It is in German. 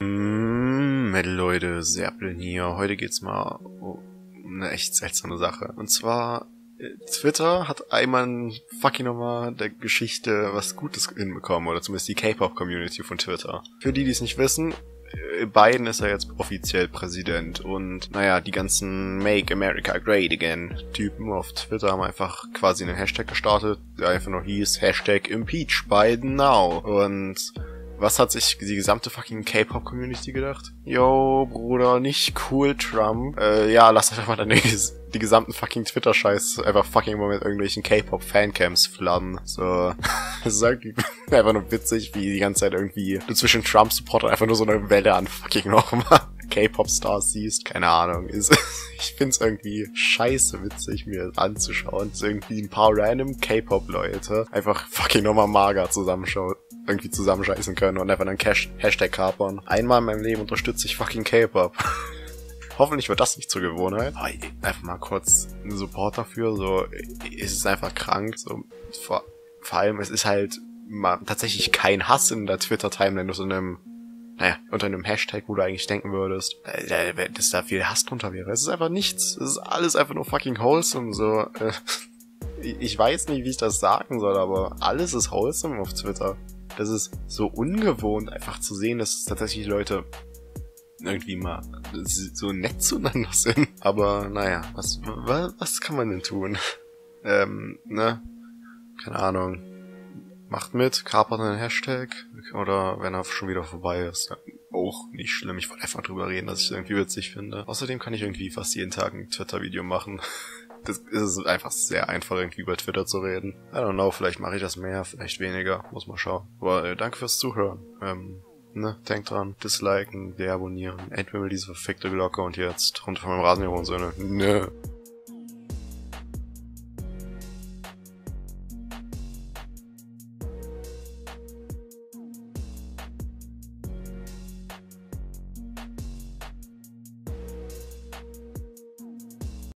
Hey Leute, Serplin hier. Heute geht's mal um eine echt seltsame Sache. Und zwar, Twitter hat einmal fucking nochmal der Geschichte was Gutes hinbekommen. Oder zumindest die K-Pop-Community von Twitter. Für die, die es nicht wissen, Biden ist ja jetzt offiziell Präsident und naja, die ganzen Make America Great Again Typen auf Twitter haben einfach quasi einen Hashtag gestartet, der einfach nur hieß Hashtag Impeach Biden Now. Und was hat sich die gesamte fucking K-Pop-Community gedacht? Yo, Bruder, nicht cool, Trump. Ja, lass einfach mal dann die gesamten fucking Twitter-Scheiß einfach fucking immer mit irgendwelchen K-Pop-Fancams flammen. So, das ist einfach nur witzig, wie die ganze Zeit irgendwie du zwischen Trump-Supportern einfach nur so eine Welle an fucking nochmal K-Pop-Stars siehst. Keine Ahnung. Ich find's irgendwie scheiße witzig, mir anzuschauen, dass irgendwie ein paar random K-Pop-Leute einfach fucking nochmal mager zusammenschauen. Irgendwie zusammenscheißen können und einfach einen Hashtag kapern. Einmal in meinem Leben unterstütze ich fucking K-Pop. Hoffentlich wird das nicht zur Gewohnheit. Aber einfach mal kurz einen Support dafür, so, es ist einfach krank, so, vor allem, es ist halt mal tatsächlich kein Hass in der Twitter-Timeline, unter einem Hashtag, wo du eigentlich denken würdest, dass da viel Hass drunter wäre. Es ist einfach nichts, es ist alles einfach nur fucking wholesome, so, ich weiß nicht, wie ich das sagen soll, aber alles ist wholesome auf Twitter. Das ist so ungewohnt, einfach zu sehen, dass tatsächlich Leute irgendwie mal so nett zueinander sind. Aber naja, was kann man denn tun? Keine Ahnung. Macht mit, kapert einen Hashtag. Oder wenn er schon wieder vorbei ist, dann auch nicht schlimm. Ich wollte einfach drüber reden, dass ich es irgendwie witzig finde. Außerdem kann ich irgendwie fast jeden Tag ein Twitter-Video machen. Das ist einfach sehr einfach, irgendwie über Twitter zu reden. I don't know, vielleicht mache ich das mehr, vielleicht weniger. Muss mal schauen. Aber danke fürs Zuhören. Denkt dran. Disliken, deabonnieren. Entweder diese verfickte Glocke und jetzt runter von meinem Rasenmäher und so.